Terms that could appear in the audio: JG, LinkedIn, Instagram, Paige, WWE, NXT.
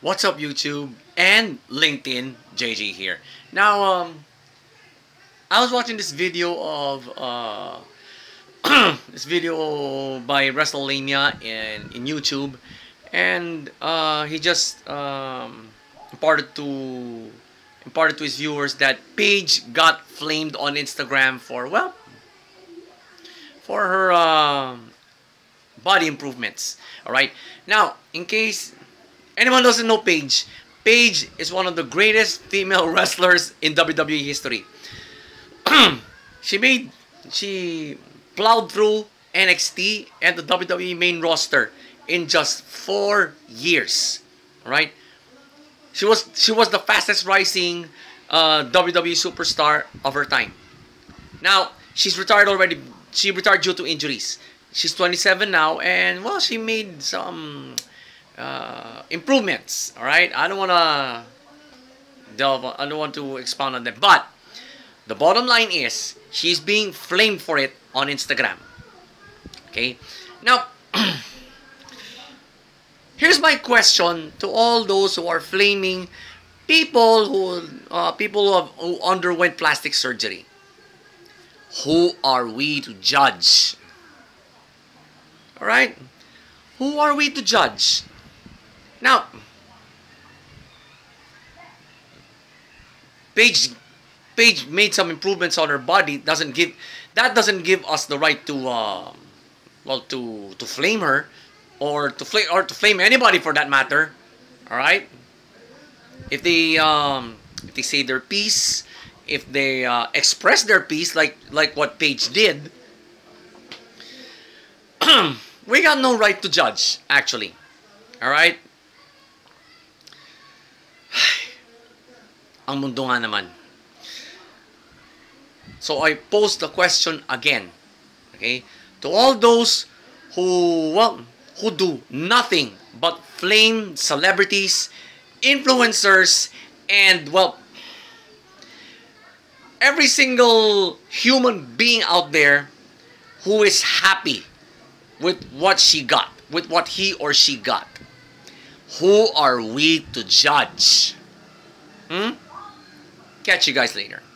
What's up, YouTube and LinkedIn? JG here. Now, I was watching this video of this video by WrestleMania in YouTube, and he just imparted to his viewers that Paige got flamed on Instagram for her body improvements. All right. Now, in case anyone doesn't know Paige, Paige is one of the greatest female wrestlers in WWE history. she plowed through NXT and the WWE main roster in just 4 years. All right, she was the fastest rising WWE superstar of her time. Now she's retired already. She retired due to injuries. She's 27 now, and well, she made some improvements. All right, I don't want to expound on that, but the bottom line is she's being flamed for it on Instagram. Okay, now here's my question to all those who are flaming people who underwent plastic surgery. Who are we to judge? All right, who are we to judge? Now, Paige made some improvements on her body. That doesn't give us the right to well to flame her or to flame anybody for that matter. All right, if they say their piece, if they express their piece like what Paige did, we got no right to judge, actually. All right. Ang mundo nga naman. So I pose the question again, okay, to all those who do nothing but flame celebrities, influencers, and well, every single human being out there who is happy with what she got, with what he or she got. Who are we to judge? Catch you guys later.